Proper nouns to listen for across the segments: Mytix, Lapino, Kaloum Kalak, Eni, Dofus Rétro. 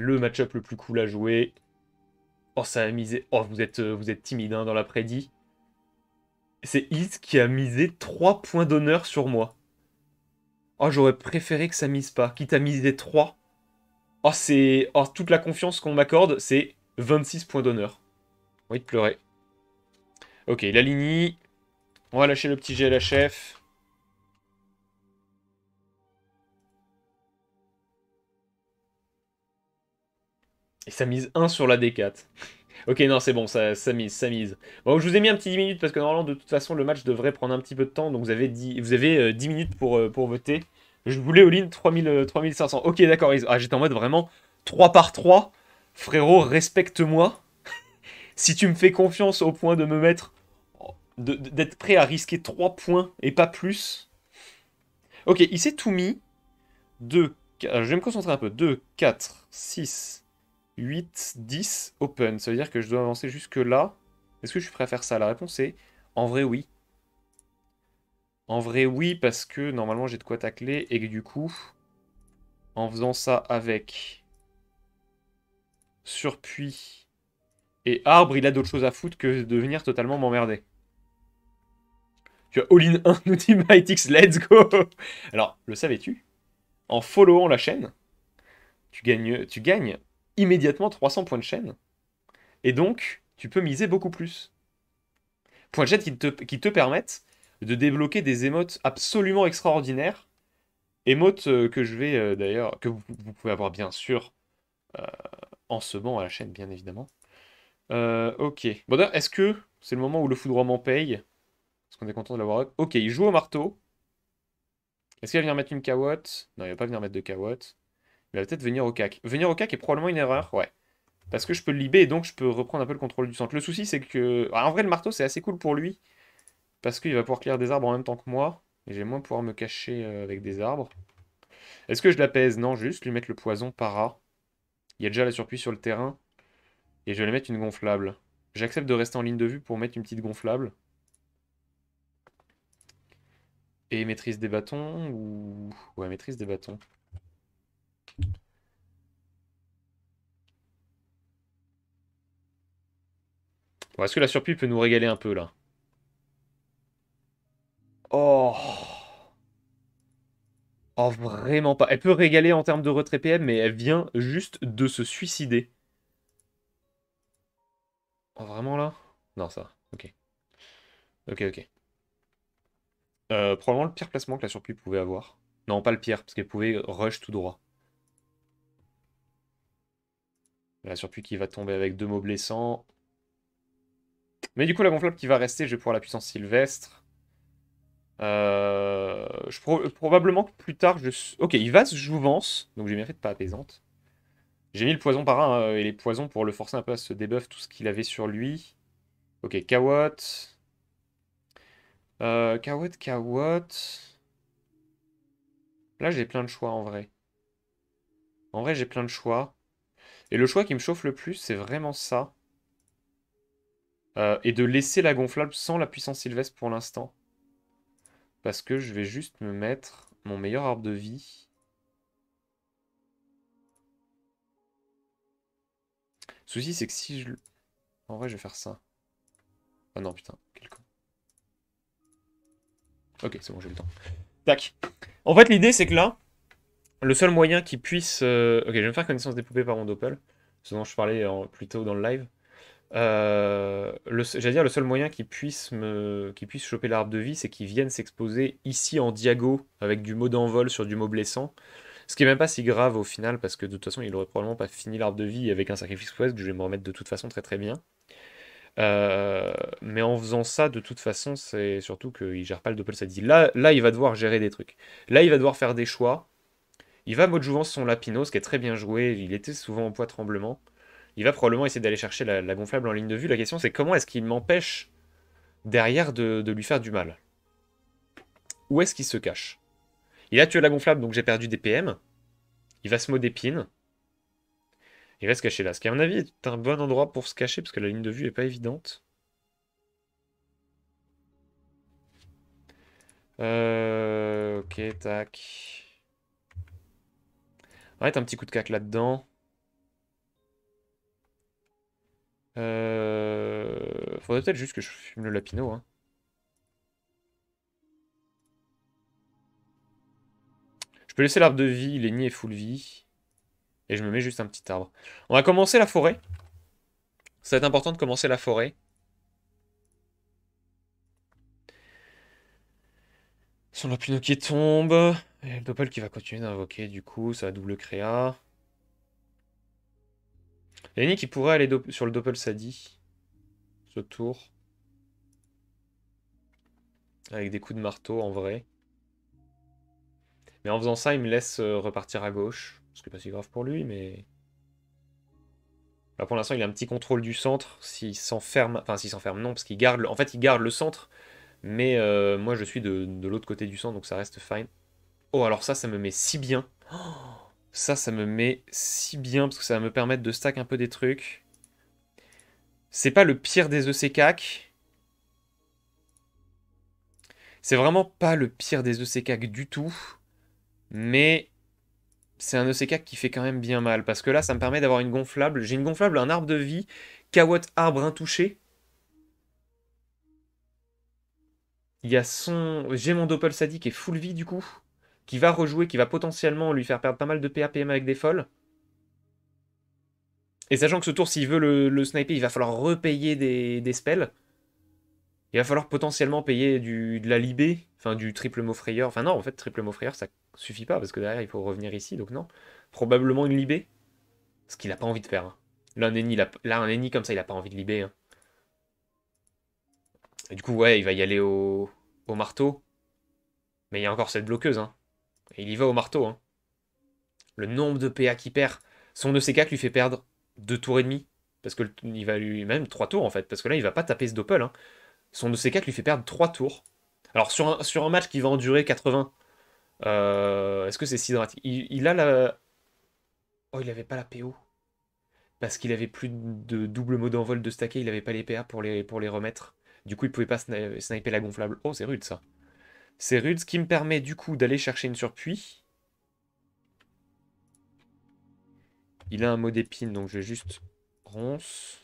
le match-up le plus cool à jouer. Oh, ça a misé. Oh, vous êtes timide hein, dans la prédit. C'est Is qui a misé 3 points d'honneur sur moi. Oh, j'aurais préféré que ça mise pas. Quitte à miser 3. Oh, c'est. Oh, toute la confiance qu'on m'accorde, c'est 26 points d'honneur. Oui, de pleurer. Ok, la ligne. On va lâcher le petit jet à la chef. Et ça mise 1 sur la D4. Ok, non, c'est bon, ça mise. Bon, je vous ai mis un petit 10 minutes parce que normalement, de toute façon, le match devrait prendre un petit peu de temps. Donc, vous avez 10 minutes pour voter. Je voulais all-in 3500. Ok, d'accord. Ah, j'étais en mode vraiment 3 par 3. Frérot, respecte-moi. Si tu me fais confiance au point de me mettre... d'être prêt à risquer 3 points et pas plus. Ok, il s'est tout mis. 2, 4, alors je vais me concentrer un peu. 2, 4, 6... 8, 10, open. Ça veut dire que je dois avancer jusque là. Est-ce que je suis prêt à faire ça? La réponse est en vrai oui. En vrai oui parce que normalement j'ai de quoi tacler et que du coup en faisant ça avec surpuis et arbre il a d'autres choses à foutre que de venir totalement m'emmerder. Tu as all-in 1 nous dit Mytix, let's go. Alors le savais-tu? En followant la chaîne tu gagnes immédiatement 300 points de chaîne. Et donc, tu peux miser beaucoup plus. Points de chaîne qui te permettent de débloquer des émotes absolument extraordinaires. Émotes que je vais d'ailleurs, que vous pouvez avoir bien sûr en se ban à la chaîne, bien évidemment. Ok. Bon, d'ailleurs, est-ce que c'est le moment où le foudroiement paye? Parce qu'on est content de l'avoir. Ok, il joue au marteau. Est-ce qu'il va venir mettre une cawotte? Non, il va pas venir mettre de cawotte. Il va peut-être venir au cac. Venir au cac est probablement une erreur, ouais. Parce que je peux le libérer et donc je peux reprendre un peu le contrôle du centre. Le souci, c'est que... Alors, en vrai, le marteau, c'est assez cool pour lui. Parce qu'il va pouvoir clear des arbres en même temps que moi. Et j'ai moins pouvoir me cacher avec des arbres. Est-ce que je l'apaise? Non, juste lui mettre le poison para. Il y a déjà la surpuis sur le terrain. Et je vais lui mettre une gonflable. J'accepte de rester en ligne de vue pour mettre une petite gonflable. Et maîtrise des bâtons ou... Ouais, maîtrise des bâtons. Bon, est-ce que la surpie peut nous régaler un peu là? Oh, oh, vraiment pas. Elle peut régaler en termes de retrait PM, mais elle vient juste de se suicider. Oh, vraiment là? Non, ça va. Ok. Ok. Probablement le pire placement que la surpie pouvait avoir. Non, pas le pire, parce qu'elle pouvait rush tout droit. La surpuis qui va tomber avec 2 mots blessants. Mais du coup, la gonflable qui va rester, je vais pouvoir la puissance sylvestre. Probablement que plus tard, je... Ok, il va se jouvence. Donc j'ai bien fait de pas apaisante. J'ai mis le poison par un et les poisons pour le forcer un peu à se débuff tout ce qu'il avait sur lui. Ok, cawotte. Cawotte. Là, j'ai plein de choix en vrai. En vrai, j'ai plein de choix. Et le choix qui me chauffe le plus, c'est vraiment ça. Et de laisser la gonflable sans la puissance sylvestre pour l'instant. Parce que je vais juste me mettre mon meilleur arbre de vie. Le souci, c'est que si je... En vrai, je vais faire ça. Ah non, putain. Quel con. Ok, c'est bon, j'ai le temps. Tac. En fait, l'idée, c'est que là... Le seul moyen qui puisse... Ok, je vais me faire connaissance des poupées par mon doppel, ce dont je parlais plus tôt dans le live. J'allais dire, le seul moyen qui puisse, choper l'arbre de vie, c'est qu'ils viennent s'exposer ici en diago, avec du mot d'envol sur du mot blessant. Ce qui est même pas si grave au final, parce que de toute façon, il aurait probablement pas fini l'arbre de vie avec un sacrifice quest que je vais me remettre de toute façon très bien. Mais en faisant ça, de toute façon, c'est surtout qu'il gère pas le doppel, ça dit. Là, il va devoir gérer des trucs. Là, il va devoir faire des choix. Il va mode jouvence son Lapino, ce qui est très bien joué. Il était souvent en poids tremblement. Il va probablement essayer d'aller chercher la gonflable en ligne de vue. La question, c'est comment est-ce qu'il m'empêche derrière de lui faire du mal? Où est-ce qu'il se cache? Il a tué la gonflable, donc j'ai perdu des PM. Il va se mode épine. Il va se cacher là. Ce qui, à mon avis, est un bon endroit pour se cacher, parce que la ligne de vue n'est pas évidente. Ok, tac... Arrête un petit coup de cac là-dedans. Faudrait peut-être juste que je fume le lapinot, hein. Je peux laisser l'arbre de vie, il est nié et full vie. Et je me mets juste un petit arbre. On va commencer la forêt. Ça va être important de commencer la forêt. Son lapinot qui tombe. Et le doppel qui va continuer d'invoquer, du coup, ça va double créa. Eni qui pourrait aller sur le doppel Sadi. Ce tour. Avec des coups de marteau en vrai. Mais en faisant ça, il me laisse repartir à gauche. Ce qui n'est pas si grave pour lui, mais... Là, pour l'instant, il a un petit contrôle du centre. S'il s'enferme... Enfin, s'il s'enferme, non, parce qu'il garde... En fait, il garde le centre. Mais moi, je suis de l'autre côté du centre, donc ça reste fine. Oh, alors ça, ça me met si bien. Oh, ça me met si bien, parce que ça va me permettre de stack un peu des trucs. C'est pas le pire des ECCAC. C'est vraiment pas le pire des ECCAC du tout. Mais c'est un ECK qui fait quand même bien mal. Parce que là, ça me permet d'avoir une gonflable. J'ai une gonflable, un arbre de vie, Kawat arbre intouché. Il y a son... J'ai mon Doppel Sadi qui est full vie du coup. Qui va rejouer, qui va potentiellement lui faire perdre pas mal de PA, PM avec des folles. Et sachant que ce tour, s'il veut le sniper, il va falloir repayer des spells. Il va falloir potentiellement payer de la libé, enfin du triple mot frayeur. Enfin non, en fait, triple mot frayeur, ça suffit pas, parce que derrière, il faut revenir ici, donc non. Probablement une libé, ce qu'il n'a pas envie de faire. Hein. Là, un Eni comme ça, il n'a pas envie de libé. Hein. Et du coup, ouais, il va y aller au marteau. Mais il y a encore cette bloqueuse. Hein. Et il y va au marteau. Hein. Le nombre de PA qu'il perd. Son ECK lui fait perdre 2 tours et demi. Parce que il va lui... Même 3 tours, en fait. Parce que là, il va pas taper ce doppel. Hein. Son EC4 lui fait perdre 3 tours. Alors, sur un match qui va en durer 80, est-ce que c'est si dramatique? Il a la... Oh, il n'avait pas la PO. Parce qu'il n'avait plus de double mot d'envol de stacker, il n'avait pas les PA pour les remettre. Du coup, il ne pouvait pas sniper la gonflable. Oh, c'est rude, ça. C'est rude, ce qui me permet, du coup, d'aller chercher une surpuis. Il a un mot d'épine, donc je vais juste... Ronce...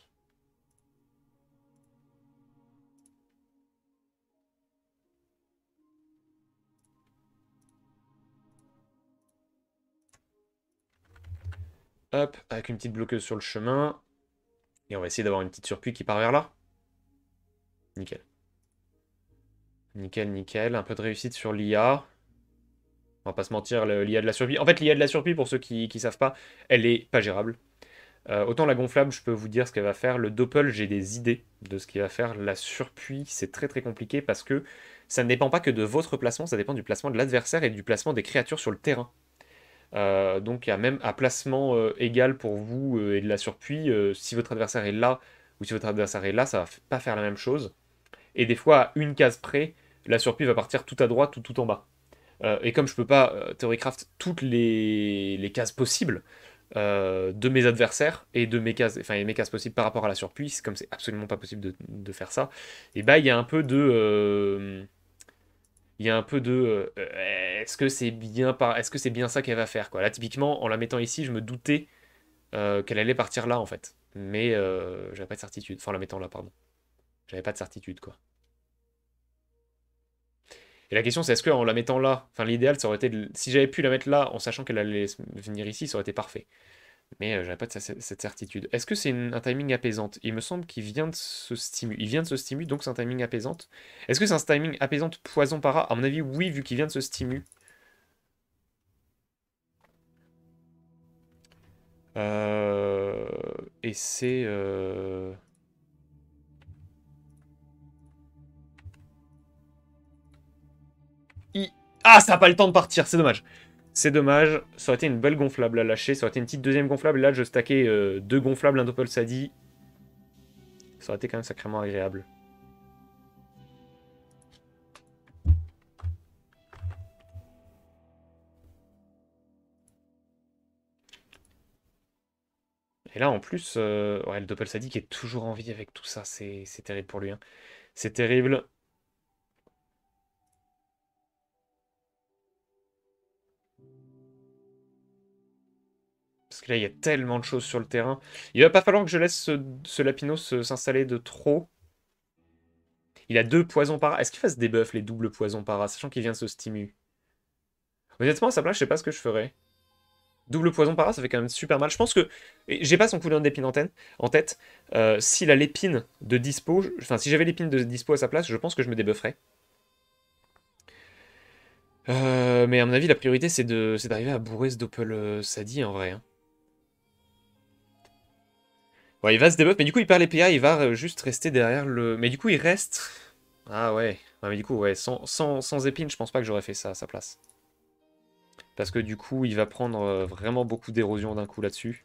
Hop, avec une petite bloqueuse sur le chemin. Et on va essayer d'avoir une petite surpuis qui part vers là. Nickel. Nickel, nickel. Un peu de réussite sur l'IA. On va pas se mentir, l'IA de la surpuis. En fait, l'IA de la surpuis, pour ceux qui ne savent pas, elle est pas gérable. Autant la gonflable, je peux vous dire ce qu'elle va faire. Le doppel, j'ai des idées de ce qu'il va faire. La surpuis, c'est très très compliqué parce que ça ne dépend pas que de votre placement, ça dépend du placement de l'adversaire et du placement des créatures sur le terrain. Donc à placement égal pour vous et de la surpuis, si votre adversaire est là ou si votre adversaire est là, ça va pas faire la même chose. Et des fois, à une case près, la surpuis va partir tout à droite ou tout en bas. Et comme je peux pas theorycraft toutes les cases possibles de mes adversaires et de mes cases, enfin mes cases possibles par rapport à la surpuis, comme c'est absolument pas possible de faire ça, et bah il y a un peu de... est-ce que c'est bien, ça qu'elle va faire quoi. Là, typiquement, en la mettant ici, je me doutais qu'elle allait partir là, en fait. Mais j'avais pas de certitude. Enfin, en la mettant là, pardon. J'avais pas de certitude, quoi. Et la question, c'est est-ce qu'en la mettant là... Enfin, l'idéal, ça aurait été... Si j'avais pu la mettre là, en sachant qu'elle allait venir ici, ça aurait été parfait. Mais j'avais pas de cette certitude. Est-ce que c'est un timing apaisante? Il me semble qu'il vient de ce stimule. Il vient de ce stimule, donc c'est un timing apaisante. Est-ce que c'est un timing apaisante poison para? À mon avis, oui, vu qu'il vient de ce stimule. Et c'est... Ah, ça n'a pas le temps de partir, c'est dommage. C'est dommage, ça aurait été une belle gonflable à lâcher, ça aurait été une petite deuxième gonflable, et là je stackais 2 gonflables, un doppel Sadi. Ça aurait été quand même sacrément agréable. Et là en plus, ouais, le doppel Sadi qui est toujours en vie avec tout ça, c'est terrible pour lui. Hein. C'est terrible. Parce que là, il y a tellement de choses sur le terrain. Il va pas falloir que je laisse ce Lapinos s'installer de trop. Il a 2 poisons para. Est-ce qu'il fasse des buffs, les doubles poisons para, sachant qu'il vient de ce stimu? Honnêtement, à sa place, je sais pas ce que je ferais. Double poison para, ça fait quand même super mal. Je pense que... J'ai pas son cooldown d'épine en tête. S'il a l'épine de dispo... Enfin, si j'avais l'épine de dispo à sa place, je pense que je me débufferais. Mais à mon avis, la priorité, c'est d'arriver à bourrer ce Doppel Sadie, en vrai. Hein. Bon, il va se débuff, mais du coup, il perd les PA, il va juste rester derrière le... Mais du coup, il reste... Ah ouais. Ah, mais du coup, ouais, sans épine, je pense pas que j'aurais fait ça à sa place. Parce que du coup, il va prendre vraiment beaucoup d'érosion d'un coup là-dessus.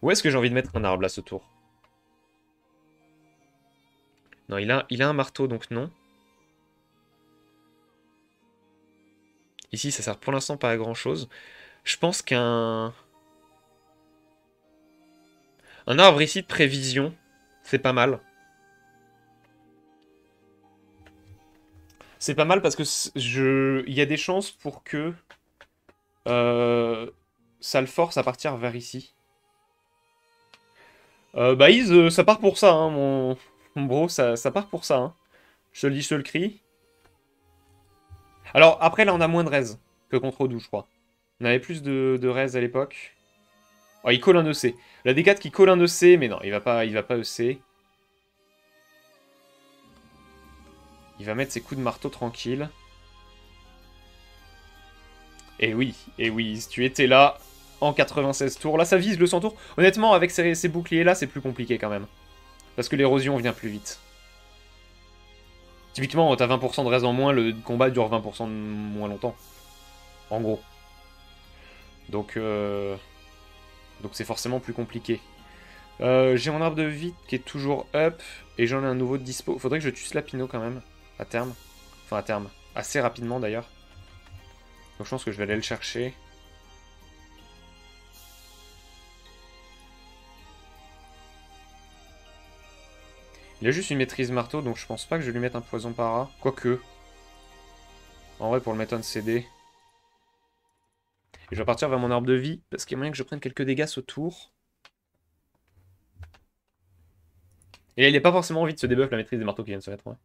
Où est-ce que j'ai envie de mettre un arbre à ce tour? Non, il a un marteau, donc non. Ici, ça sert pour l'instant pas à grand-chose. Je pense qu'un... Un arbre ici de prévision, c'est pas mal. C'est pas mal parce que il y a des chances pour que ça le force à partir vers ici. Bah Iz, ça part pour ça, hein, mon bro, ça part pour ça. Hein. Je te le dis, je te le crie. Alors après, là, on a moins de raise que contre Odou, je crois. On avait plus de raise à l'époque. Oh, il colle un EC. La D4 qui colle un EC, mais non, il va pas EC. Il va mettre ses coups de marteau tranquille. Et oui, si tu étais là en 96 tours. Là, ça vise le 100 tours. Honnêtement, avec ces boucliers-là, c'est plus compliqué quand même. Parce que l'érosion vient plus vite. Typiquement, t'as 20% de raise en moins, le combat dure 20% de moins longtemps. En gros. Donc c'est forcément plus compliqué. J'ai mon arbre de vie qui est toujours up. Et j'en ai un nouveau de dispo. Faudrait que je tue ce Lapino quand même. À terme. Enfin, à terme. Assez rapidement, d'ailleurs. Donc, je pense que je vais aller le chercher. Il a juste une maîtrise marteau, donc je pense pas que je vais lui mette un poison para. Quoique. En vrai, pour le mettre en CD. Et je vais partir vers mon arbre de vie, parce qu'il y a moyen que je prenne quelques dégâts ce tour. Et là, il n'a pas forcément envie de se débuff, la maîtrise des marteaux qui vient de se mettre, ouais.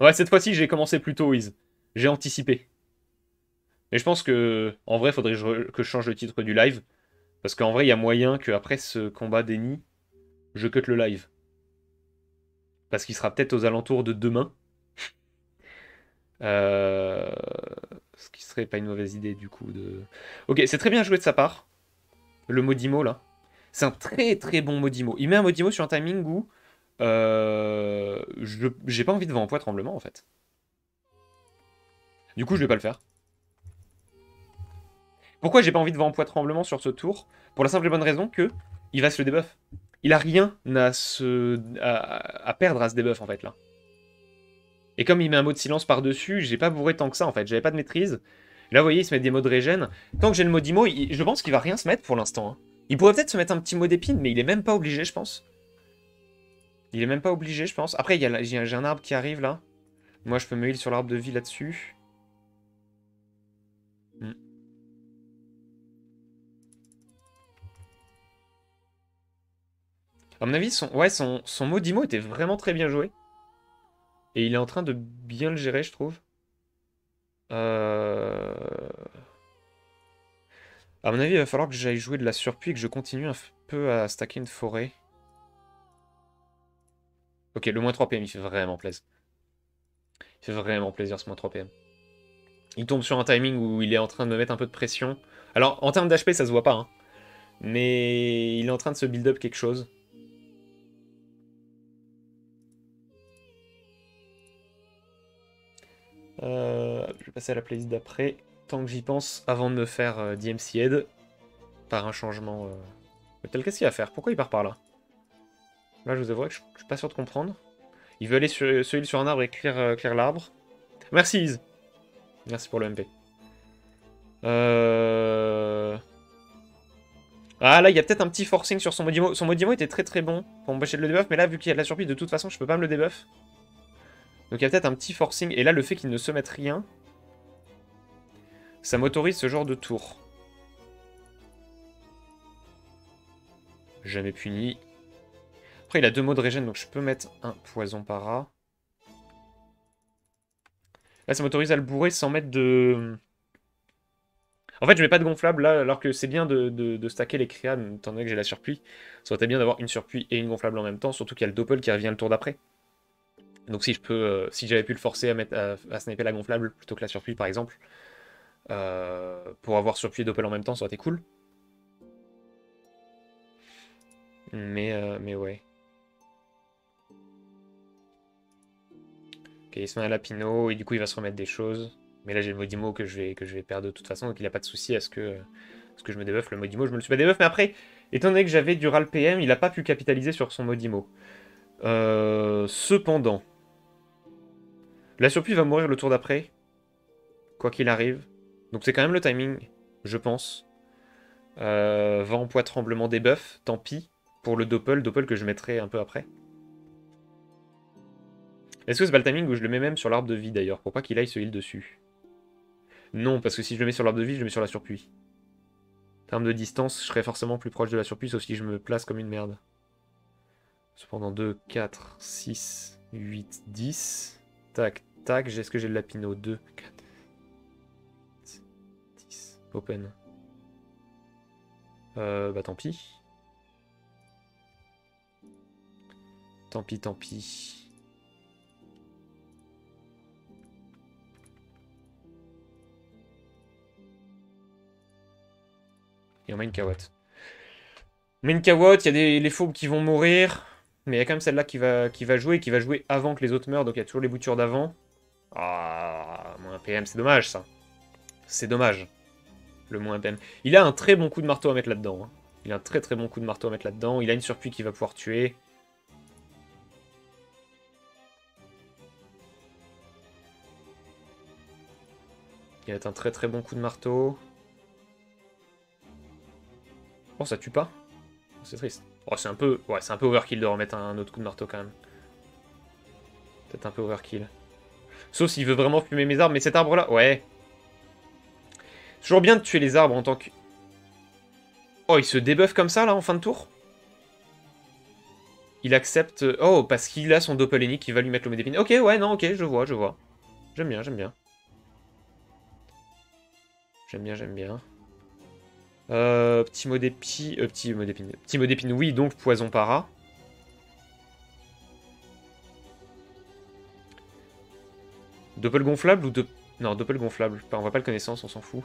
Ouais, cette fois-ci, j'ai commencé plus tôt, Wiz. J'ai anticipé. Mais je pense que, en vrai, faudrait que je change le titre du live. Parce qu'en vrai, il y a moyen qu'après ce combat d'Eni, je cut le live. Parce qu'il sera peut-être aux alentours de demain. Ce qui serait pas une mauvaise idée, du coup. Ok, c'est très bien joué de sa part. Le Modimo, là. C'est un très très bon Modimo. Il met un Modimo sur un timing où... j'ai pas envie de voir en poids tremblement en fait. Du coup je vais pas le faire. Pourquoi j'ai pas envie de voir en poids tremblement sur ce tour? Pour la simple et bonne raison que il va se le débuff. Il a rien à perdre à se débuff en fait là. Et comme il met un mot de silence par dessus, j'ai pas bourré tant que ça en fait, j'avais pas de maîtrise. Là vous voyez il se met des mots de régène. Tant que j'ai le Modimo, je pense qu'il va rien se mettre pour l'instant. Hein. Il pourrait peut-être se mettre un petit mot d'épine mais il est même pas obligé je pense. Il est même pas obligé, je pense. Après, j'ai un arbre qui arrive, là. Moi, je peux me heal sur l'arbre de vie, là-dessus. À mon avis, son Modimo était vraiment très bien joué. Et il est en train de bien le gérer, je trouve. À mon avis, il va falloir que j'aille jouer de la surpuis et que je continue un peu à stacker une forêt. Ok, le moins 3 PM, il fait vraiment plaisir. Il fait vraiment plaisir ce moins 3 PM. Il tombe sur un timing où il est en train de me mettre un peu de pression. Alors, en termes d'HP, ça se voit pas. Hein. Mais il est en train de se build up quelque chose. Je vais passer à la playlist d'après. Tant que j'y pense, avant de me faire DMC Head. Par un changement... Tel qu'est-ce qu'il va faire? Pourquoi il part par là? Là, je vous avouerai que je suis pas sûr de comprendre. Il veut aller se heal sur un arbre et clear l'arbre. Merci, Iz. Merci pour le MP. Ah, là, il y a peut-être un petit forcing sur son Modimo. Son Modimo était très très bon pour m'empêcher de le debuff, mais là, vu qu'il y a de la surprise, de toute façon, je peux pas me le debuff. Donc il y a peut-être un petit forcing. Et là, le fait qu'il ne se mette rien, ça m'autorise ce genre de tour. Jamais puni. Après, il a deux mots de régène, donc je peux mettre un poison para. Là, ça m'autorise à le bourrer sans mettre de... En fait, je mets pas de gonflable là, alors que c'est bien de stacker les créas, étant donné que j'ai la surpluie. Ça aurait été bien d'avoir une surpluie et une gonflable en même temps, surtout qu'il y a le doppel qui revient le tour d'après. Donc si je peux, si j'avais pu le forcer à sniper la gonflable plutôt que la surpluie par exemple, pour avoir surpluie et doppel en même temps, ça aurait été cool. Mais ouais. Ok, il se met à Lapino et du coup il va se remettre des choses. Mais là, j'ai le Modimo que je vais perdre de toute façon, donc il n'y a pas de souci à ce que je me débuffe. Le Modimo, je me le suis pas débuff, mais après, étant donné que j'avais du RAL PM, il n'a pas pu capitaliser sur son Modimo. Cependant, la surprise va mourir le tour d'après, quoi qu'il arrive. Donc c'est quand même le timing, je pense. Vent, poids, tremblement, débuff, tant pis, pour le Doppel que je mettrai un peu après. Est-ce que c'est pas le timing où je le mets même sur l'arbre de vie d'ailleurs, pour pas qu'il aille se heal dessus? Non, parce que si je le mets sur l'arbre de vie, je le mets sur la surpluie. En termes de distance, je serais forcément plus proche de la surpluie, sauf si je me place comme une merde. Cependant, 2, 4, 6, 8, 10. Tac, tac, est-ce que j'ai le lapino? 2, 4, 6, 10. Open. Bah tant pis. Tant pis, tant pis. Et on met une cawotte. On met une cawotte, il y a les fourbes qui vont mourir. Mais il y a quand même celle-là qui va jouer, et qui va jouer avant que les autres meurent. Donc il y a toujours les boutures d'avant. Ah, moins PM, c'est dommage ça. C'est dommage. Le moins PM. Il a un très bon coup de marteau à mettre là-dedans. Hein. Il a un très très bon coup de marteau à mettre là-dedans. Il a une surpluie qui va pouvoir tuer. Il a un très très bon coup de marteau. Oh, ça tue pas. C'est triste. Oh, c'est un peu... Ouais, c'est un peu overkill de remettre un autre coup de marteau, quand même. Peut-être un peu overkill. Sauf s'il veut vraiment fumer mes arbres, mais cet arbre-là... Ouais. Toujours bien de tuer les arbres en tant que... Oh, il se débuffe comme ça, là, en fin de tour. Il accepte... Oh, parce qu'il a son doppel Eni qui va lui mettre l'homédépine. Ok, ouais, non, ok, je vois, je vois. J'aime bien, j'aime bien. J'aime bien, j'aime bien. Petit mot d'épine. Petit mot d'épine, oui, donc poison para. Doppel gonflable ou de... Non, doppel gonflable. On voit pas le connaissance, on s'en fout.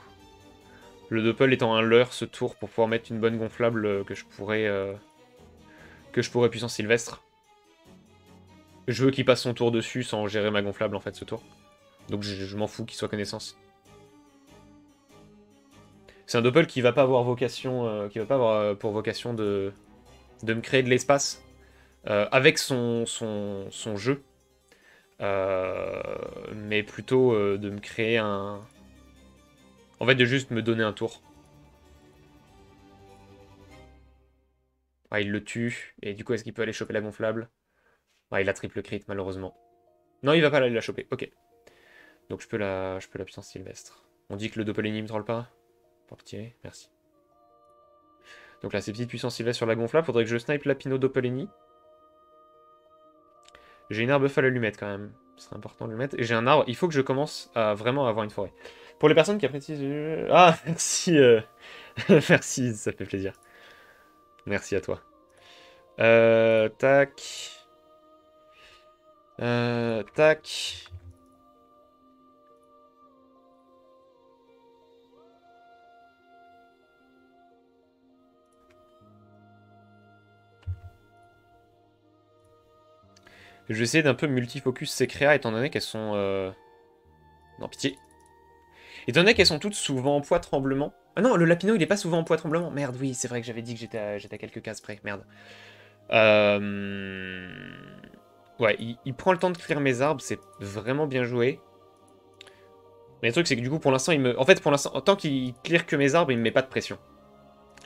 Le doppel étant un leurre ce tour pour pouvoir mettre une bonne gonflable que je pourrais. Puissance sylvestre. Je veux qu'il passe son tour dessus sans gérer ma gonflable en fait ce tour. Donc je m'en fous qu'il soit connaissance. C'est un doppel qui va pas avoir vocation, pour vocation de me créer de l'espace avec son jeu, mais plutôt de me créer un, en fait de juste me donner un tour. Ah, il le tue et du coup est-ce qu'il peut aller choper la gonflable? Ah, il a triple crit malheureusement. Non, il va pas aller la choper. Ok. Donc je peux la puissance sylvestre. On dit que le doppel Eni me troll pas. Tirer, merci. Donc là, ces petites puissances sylvestres sur la gonflable, faudrait que je snipe Lapino Doppel Eni. J'ai une arbre buff à l'allumette quand même. Ce serait important de le mettre. Et j'ai un arbre, il faut que je commence à vraiment avoir une forêt. Pour les personnes qui apprécient... Ah, merci Merci, ça fait plaisir. Merci à toi. Tac. Tac. Je vais essayer d'un peu multifocus ces créas, étant donné qu'elles sont... Non, pitié. Étant donné qu'elles sont toutes souvent en poids tremblement... Ah non, le lapino, il est pas souvent en poids tremblement. Merde, oui, c'est vrai que j'avais dit que j'étais à quelques cases près. Merde. Ouais, il prend le temps de clear mes arbres, c'est vraiment bien joué. Mais le truc, c'est que du coup, pour l'instant, il me... En fait, pour l'instant, tant qu'il clear que mes arbres, il me met pas de pression.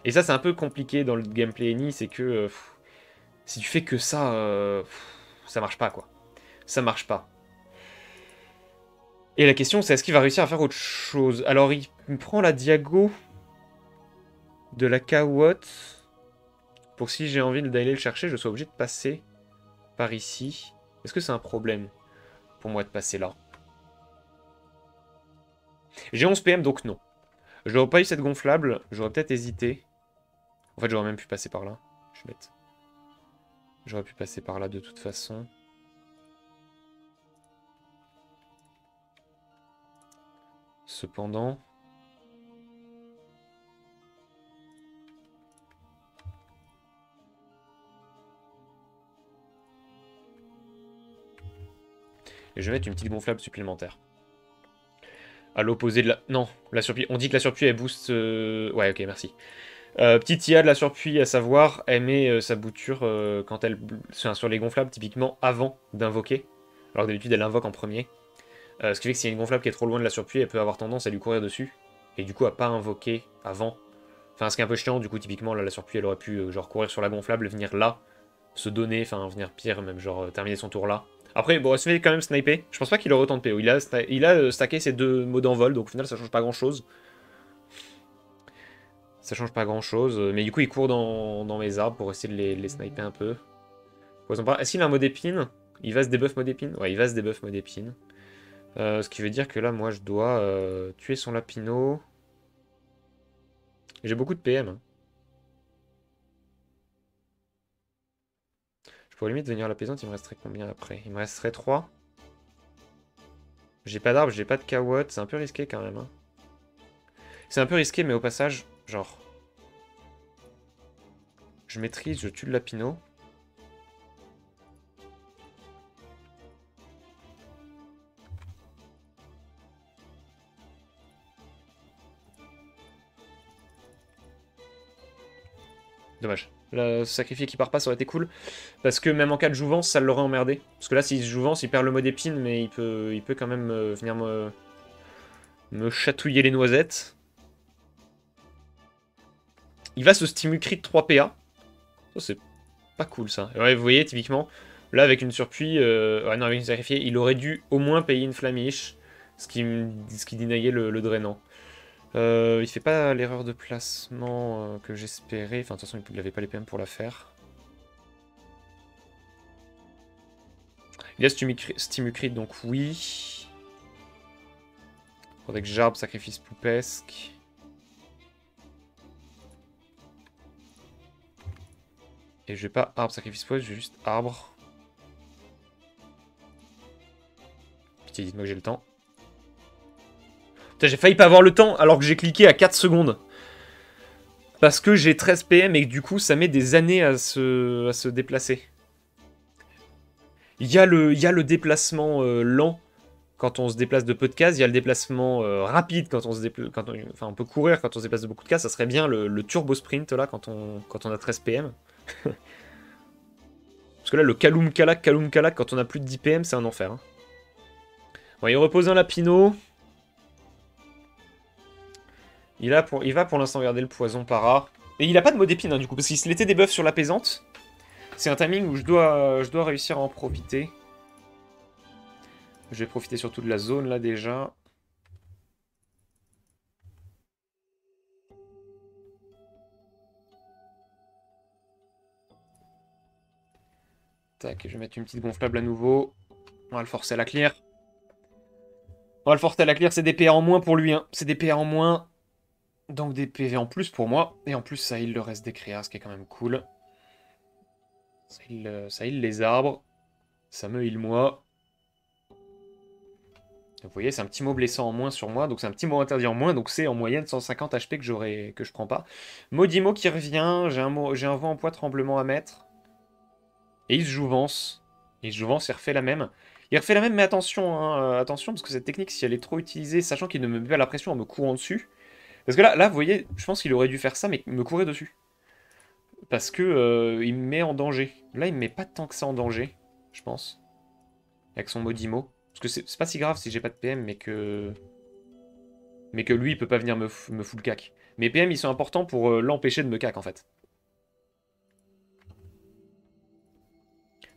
Et ça, c'est un peu compliqué dans le gameplay Eni, c'est que... si tu fais que ça... ça marche pas quoi. Ça marche pas. Et la question, c'est est-ce qu'il va réussir à faire autre chose? Alors, il prend la diago de la cahotte. Pour si j'ai envie d'aller le chercher, je sois obligé de passer par ici. Est-ce que c'est un problème pour moi de passer là? J'ai 11 PM, donc non. Je n'aurais pas eu cette gonflable, j'aurais peut-être hésité. En fait, j'aurais même pu passer par là. Je suis bête. J'aurais pu passer par là de toute façon. Cependant... Et je vais mettre une petite gonflable supplémentaire. À l'opposé de la... Non, la surpuis. On dit que la surpuis, elle booste... Ouais, ok, merci. Petite IA de la surpuis, à savoir, elle met sa bouture quand elle... sur les gonflables, typiquement, avant d'invoquer. Alors d'habitude, elle invoque en premier. Ce qui fait que si y a une gonflable qui est trop loin de la surpuis, elle peut avoir tendance à lui courir dessus. Et du coup, à pas invoquer avant. Enfin, ce qui est un peu chiant, du coup, typiquement, là, la surpuis, elle aurait pu genre courir sur la gonflable, venir là, se donner, enfin, venir pire, même genre terminer son tour là. Après, bon, elle se fait quand même sniper. Je pense pas qu'il aurait autant de PO. Il a stacké ses deux mots d'envol, donc au final, ça change pas grand-chose. Ça change pas grand-chose. Mais du coup, il court dans mes arbres pour essayer de les sniper un peu. Est-ce qu'il a un mot d'épine? Il va se débuff mot d'épine? Ouais, il va se débuff mot d'épine. Ce qui veut dire que là, moi, je dois tuer son lapino. J'ai beaucoup de PM. Hein. Je pourrais limite devenir l'apaisante, il me resterait combien après? Il me resterait 3. J'ai pas d'arbre, j'ai pas de cahotte, c'est un peu risqué quand même. Hein. C'est un peu risqué, mais au passage, genre... Je maîtrise, je tue le lapino. Dommage. Le sacrifié qui part pas, ça aurait été cool. Parce que même en cas de jouvence, ça l'aurait emmerdé. Parce que là, s'il se jouvence, il perd le mot d'épine, mais il peut quand même venir me chatouiller les noisettes. Il va se stimucrit de 3 PA. Ça, c'est pas cool, ça. Ouais, vous voyez, typiquement, là, avec une surpuis... Ah non, avec une sacrifiée, il aurait dû au moins payer une flamiche. Ce qui dénaillait le drainant. Il fait pas l'erreur de placement que j'espérais. Enfin, de toute façon, il n'avait pas les PM pour la faire. Il y a Stimucrit, donc oui. Faudrait que j'arbre sacrifice poupesque. Et je vais pas arbre sacrifice poupesque, je vais juste arbre. Pitié, dites-moi que j'ai le temps. J'ai failli pas avoir le temps alors que j'ai cliqué à 4 secondes. Parce que j'ai 13 PM et que du coup ça met des années à se déplacer. Il y a le déplacement lent quand on se déplace de peu de cases. Il y a le déplacement rapide quand on se déplace. Enfin, on peut courir quand on se déplace de beaucoup de cases. Ça serait bien le turbo sprint là quand on a 13 PM. Parce que là, le Kaloum Kalak, quand on a plus de 10 PM, c'est un enfer. Hein. Bon, il repose un lapino. Il va pour l'instant garder le poison para. Et il a pas de mot d'épine hein, du coup, parce qu'il se l'était débuff sur l'apaisante. C'est un timing où je dois réussir à en profiter. Je vais profiter surtout de la zone là déjà. Tac, je vais mettre une petite gonflable à nouveau. On va le forcer à la clear. On va le forcer à la clear, c'est des PA en moins pour lui. Hein. C'est des PA en moins. Donc des PV en plus pour moi, et en plus ça heal le reste des créas, ce qui est quand même cool. Ça heal les arbres, ça me heal moi. Vous voyez, c'est un petit mot blessant en moins sur moi, donc c'est un petit mot interdit en moins, donc c'est en moyenne 150 HP que je prends pas. Maudit mot qui revient, j'ai un vent en poids tremblement à mettre. Et il se jouvence. Il refait la même. Il refait la même, mais attention, hein, attention, parce que cette technique, si elle est trop utilisée, sachant qu'il ne me met pas la pression en me courant dessus... Parce que là, vous voyez, je pense qu'il aurait dû faire ça, mais me courir dessus. Parce que il me met en danger. Là, il me met pas tant que ça en danger, je pense. Avec son maudit mot. Parce que c'est pas si grave si j'ai pas de PM, mais que lui, il peut pas venir me full cac. Mes PM, ils sont importants pour l'empêcher de me cac, en fait.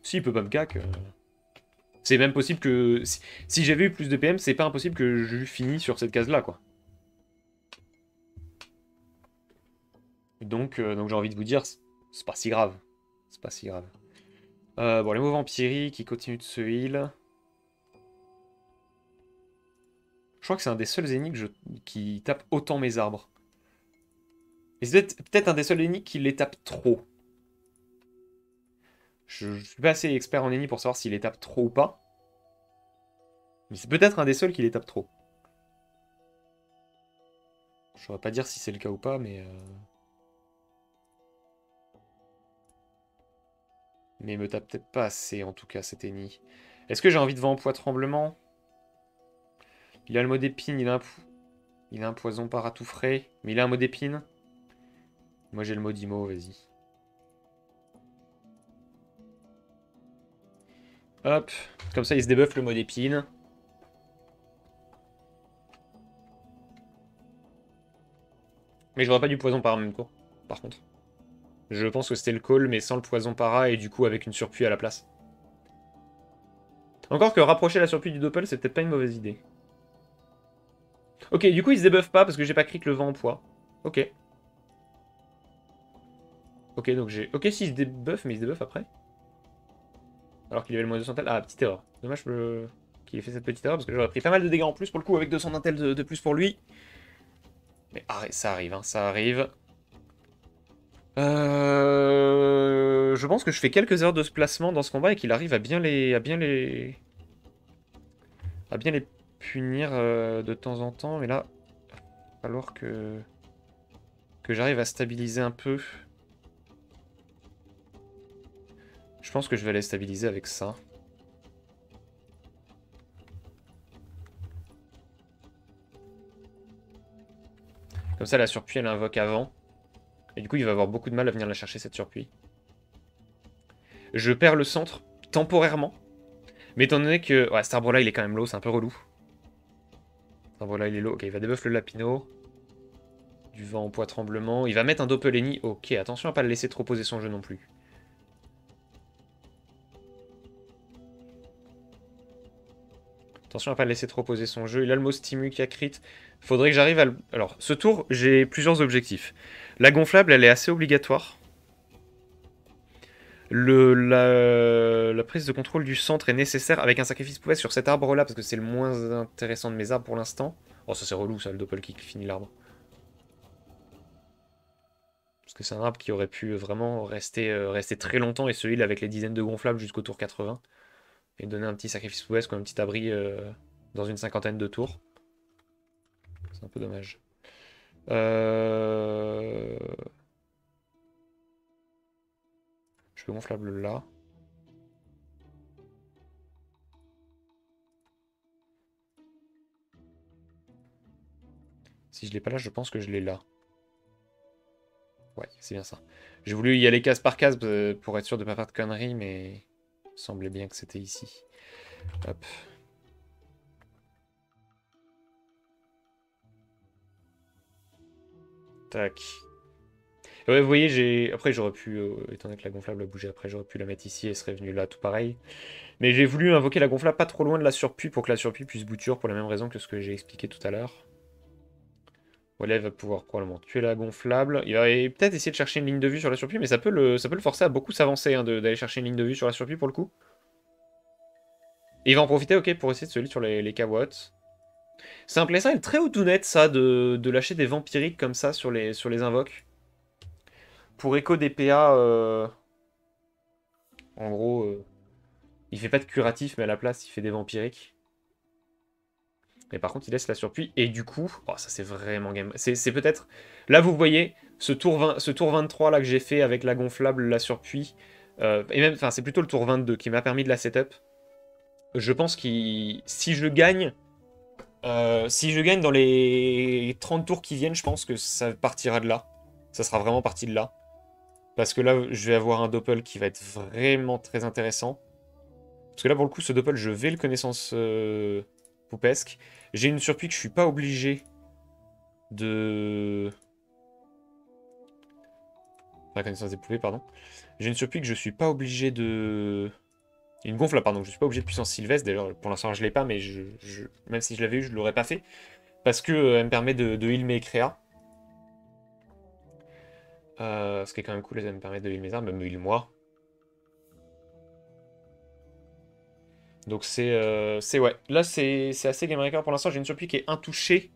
S'il peut pas me cac... C'est même possible que... Si j'avais eu plus de PM, c'est pas impossible que je finisse sur cette case-là, quoi. Donc j'ai envie de vous dire, c'est pas si grave. C'est pas si grave. Bon, les mots vampiriques qui continuent de se heal. Je crois que c'est un des seuls ennemis qui tape autant mes arbres. Et c'est peut-être un des seuls ennemis qui les tape trop. Je suis pas assez expert en Eni pour savoir s'il les tape trop ou pas. Mais c'est peut-être un des seuls qui les tape trop. Je saurais pas dire si c'est le cas ou pas, mais... Mais il me tape peut-être pas assez, en tout cas, cet Eni. Est-ce que j'ai envie de vent en poids tremblement? Il a le mot d'épine, il a un poison para tout frais. Mais il a un mot d'épine. Moi j'ai le mot d'Imo, vas-y. Hop, comme ça il se débuffe le mot d'épine. Mais je n'aurais pas du poison para même quoi, par contre. Je pense que c'était le call, mais sans le poison para et du coup avec une surpuie à la place. Encore que rapprocher la surpuie du doppel, c'est peut-être pas une mauvaise idée. Ok, du coup il se débuffe pas parce que j'ai pas crit le vent en poids. Ok. Ok, donc j'ai... Ok, si il se débuffe, mais il se débuffe après. Alors qu'il avait le moins de 200 intel. Ah, petite erreur. Dommage qu'il ait fait cette petite erreur, parce que j'aurais pris pas mal de dégâts en plus, pour le coup, avec 200 intel de plus pour lui. Mais arrête, ça arrive, hein, ça arrive. Je pense que je fais quelques heures de ce placement dans ce combat, et qu'il arrive à bien les... à bien les punir de temps en temps, mais là, il va falloir que j'arrive à stabiliser un peu. Je pense que je vais aller stabiliser avec ça. Comme ça, la surpuie, elle invoque avant. Et du coup, il va avoir beaucoup de mal à venir la chercher, cette surpuie. Je perds le centre, temporairement. Mais étant donné que... Ouais, cet arbre-là, il est quand même low, c'est un peu relou. Cet arbre-là, il est low. Ok, il va débuff le lapino. Du vent au poids tremblement. Il va mettre un doppeleni. Ok, attention à pas le laisser trop poser son jeu non plus. Attention à pas le laisser trop poser son jeu. Il a le mot stimu qui a crit. Faudrait que j'arrive à le... Alors, ce tour, j'ai plusieurs objectifs. La gonflable, elle est assez obligatoire. La prise de contrôle du centre est nécessaire avec un sacrifice pouet sur cet arbre-là, parce que c'est le moins intéressant de mes arbres pour l'instant. Oh, ça c'est relou, ça, le doppel qui finit l'arbre. Parce que c'est un arbre qui aurait pu vraiment rester très longtemps et se heal avec les dizaines de gonflables jusqu'au tour 80. Et donner un petit sacrifice pouet comme un petit abri dans une cinquantaine de tours. C'est un peu dommage. Je fais gonflable là. Si je l'ai pas là, je pense que je l'ai là. Ouais, c'est bien ça. J'ai voulu y aller case par case pour être sûr de ne pas faire de conneries, mais... Il semblait bien que c'était ici. Hop. Tac. Ouais, vous voyez, j'ai... Après, j'aurais pu... étant donné que la gonflable a bougé après, j'aurais pu la mettre ici et serait venue là, tout pareil. Mais j'ai voulu invoquer la gonflable pas trop loin de la surpuie pour que la surpuie puisse bouture pour la même raison que ce que j'ai expliqué tout à l'heure. Voilà, il va pouvoir probablement tuer la gonflable. Il va peut-être essayer de chercher une ligne de vue sur la surpuie, mais ça peut le forcer à beaucoup s'avancer, hein, d'aller chercher une ligne de vue sur la surpuie pour le coup. Et il va en profiter, ok, pour essayer de se lier sur les kawatts. C'est un plaisir très haut tout net, ça, de lâcher des vampiriques comme ça sur les invoques. Pour écho des PA, en gros, il fait pas de curatif, mais à la place, il fait des vampiriques. Mais par contre, il laisse la surpuie. Et du coup, oh, ça c'est vraiment game. C'est peut-être... Là, vous voyez, ce tour 23 là que j'ai fait avec la gonflable, la surpuie. Et même, enfin, c'est plutôt le tour 22 qui m'a permis de la setup. Je pense que si je gagne... Si je gagne dans les 30 tours qui viennent, je pense que ça partira de là. Ça sera vraiment parti de là. Parce que là, je vais avoir un doppel qui va être vraiment très intéressant. Parce que là, pour le coup, ce doppel, je vais le connaissance... Poupesque. J'ai une surprise que je suis pas obligé de... Enfin, connaissance des poupées, pardon. J'ai une surprise que je suis pas obligé de... Une gonfle là, pardon, je ne suis pas obligé de puissance sylvestre, d'ailleurs pour l'instant je ne l'ai pas, mais même si je l'avais eu, je ne l'aurais pas fait. Parce qu'elle me permet de heal mes créas. Ce qui est quand même cool, elle me permet de heal mes armes, elle me heal moi. Donc c'est... ouais, là c'est assez game record pour l'instant, j'ai une surprise qui est intouchée.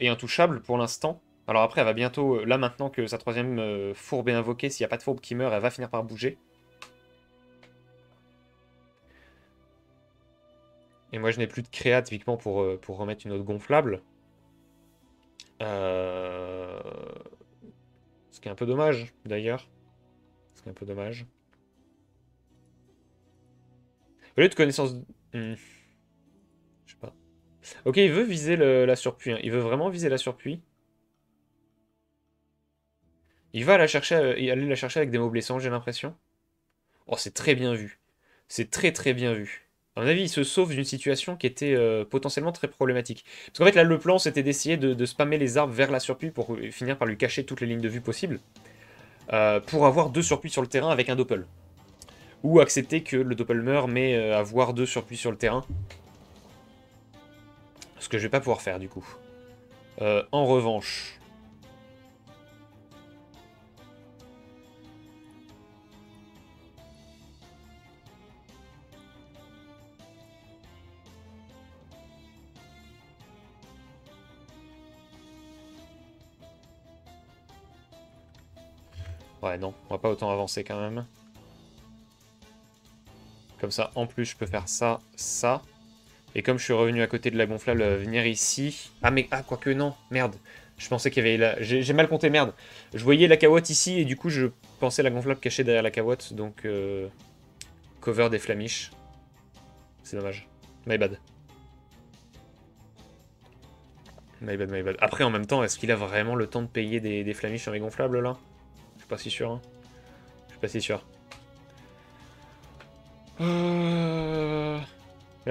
Et intouchable pour l'instant. Alors après elle va bientôt, là maintenant que sa troisième fourbe est invoquée, s'il n'y a pas de fourbe qui meurt, elle va finir par bouger. Et moi je n'ai plus de créa typiquement pour remettre une autre gonflable. Ce qui est un peu dommage d'ailleurs. Ce qui est un peu dommage. Au lieu de connaissance... Je sais pas. Ok, il veut viser la surpuis. Hein. Il veut vraiment viser la surpuis. Il va la chercher, aller la chercher avec des mots blessants, j'ai l'impression. Oh, c'est très bien vu. C'est très très bien vu. À mon avis, il se sauve d'une situation qui était potentiellement très problématique. Parce qu'en fait, là, le plan, c'était d'essayer de spammer les arbres vers la surpuis pour finir par lui cacher toutes les lignes de vue possibles. Pour avoir deux surpuis sur le terrain avec un doppel. Ou accepter que le doppel meurt, mais avoir deux surpuis sur le terrain. Ce que je vais pas pouvoir faire du coup. En revanche... Ouais non, on va pas autant avancer quand même. Comme ça, en plus, je peux faire ça, ça. Et comme je suis revenu à côté de la gonflable, venir ici... Ah mais, ah, quoique non, merde. Je pensais qu'il y avait la... J'ai mal compté, merde. Je voyais la cawotte ici, et du coup, je pensais la gonflable cachée derrière la cawotte, donc... cover des flamiches. C'est dommage. My bad. My bad, my bad. Après, en même temps, est-ce qu'il a vraiment le temps de payer des flamiches sur les gonflables, là? Je suis pas si sûr, hein. Je suis pas si sûr. Là,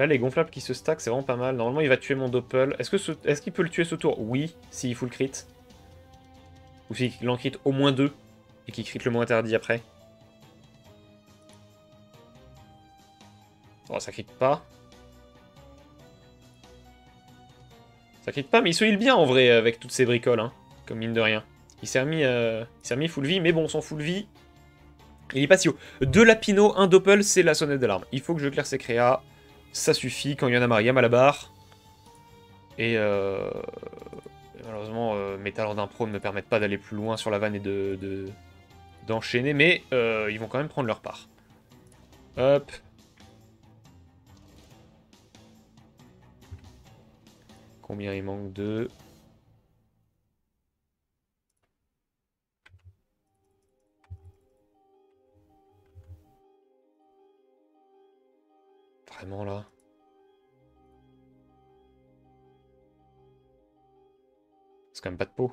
les gonflables qui se stackent, c'est vraiment pas mal. Normalement, il va tuer mon doppel. Est-ce qu'il peut le tuer ce tour? Oui, s'il full crit. Ou s'il en crit au moins 2, et qu'il crit le mot interdit après. Oh, ça crit pas. Ça crit pas, mais il se heal bien, en vrai, avec toutes ces bricoles, hein, comme mine de rien. Il s'est remis, full vie, mais bon, son full vie... Il est pas si haut. 2 lapinos, 1 doppel, c'est la sonnette d'alarme. Il faut que je claire ses créas. Ça suffit. Quand il y en a Mariam à la barre. Et malheureusement, mes talents d'impro ne me permettent pas d'aller plus loin sur la vanne et d'enchaîner. Mais ils vont quand même prendre leur part. Hop. Combien il manque de... Vraiment là. C'est quand même pas de peau.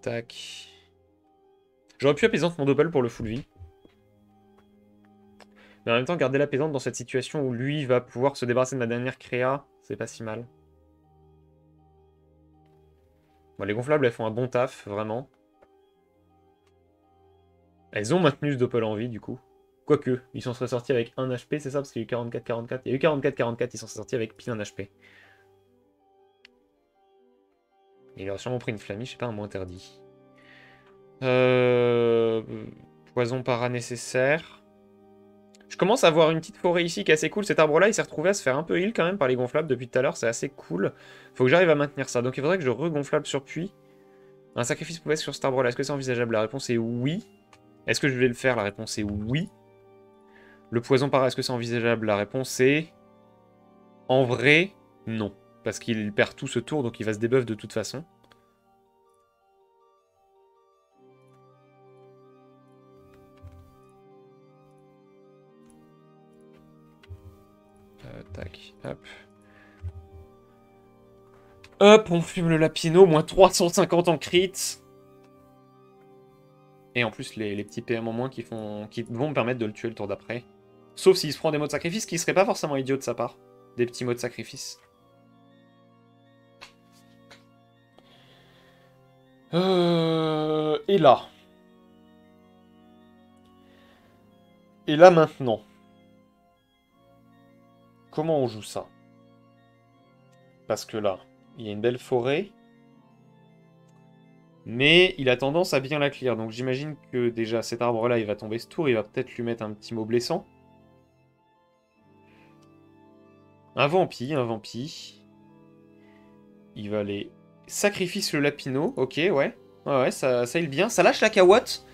Tac. J'aurais pu apaisanter mon doppel pour le full vie. Mais en même temps, garder l'apaisante dans cette situation où lui va pouvoir se débarrasser de ma dernière créa, c'est pas si mal. Bon, les gonflables, elles font un bon taf, vraiment. Elles ont maintenu ce doppel en vie, du coup. Quoique, ils s'en seraient sortis avec 1 HP, c'est ça? Parce qu'il y a eu 44-44. Il y a eu 44-44, ils s'en sont sortis avec pile 1 HP. Il aurait sûrement pris une flamiche, je sais pas, un mot interdit. Poison para nécessaire. Je commence à avoir une petite forêt ici qui est assez cool. Cet arbre-là, il s'est retrouvé à se faire un peu heal quand même par les gonflables depuis tout à l'heure. C'est assez cool. Faut que j'arrive à maintenir ça. Donc il faudrait que je regonflable sur puits. Un sacrifice pouvait être sur cet arbre-là. Est-ce que c'est envisageable? La réponse est oui. Est-ce que je vais le faire? La réponse est oui. Le poison para, est-ce que c'est envisageable? La réponse est... En vrai, non. Parce qu'il perd tout ce tour, donc il va se débuff de toute façon. Tac, hop. Hop, on fume le lapino, moins 350 en crit. Et en plus, les petits PM en moins qui vont me permettre de le tuer le tour d'après. Sauf s'il se prend des mots de sacrifice, qui ne seraient pas forcément idiots de sa part. Des petits mots de sacrifice. Et là. Et là maintenant, comment on joue ça? Parce que là, il y a une belle forêt. Mais il a tendance à bien la clear. Donc j'imagine que déjà cet arbre-là, il va tomber ce tour. Il va peut-être lui mettre un petit mot blessant. Un vampire, un vampire. Il va aller... Sacrifice le Lapino. Ok, ouais. Ouais, ça heal bien. Ça lâche la cahuate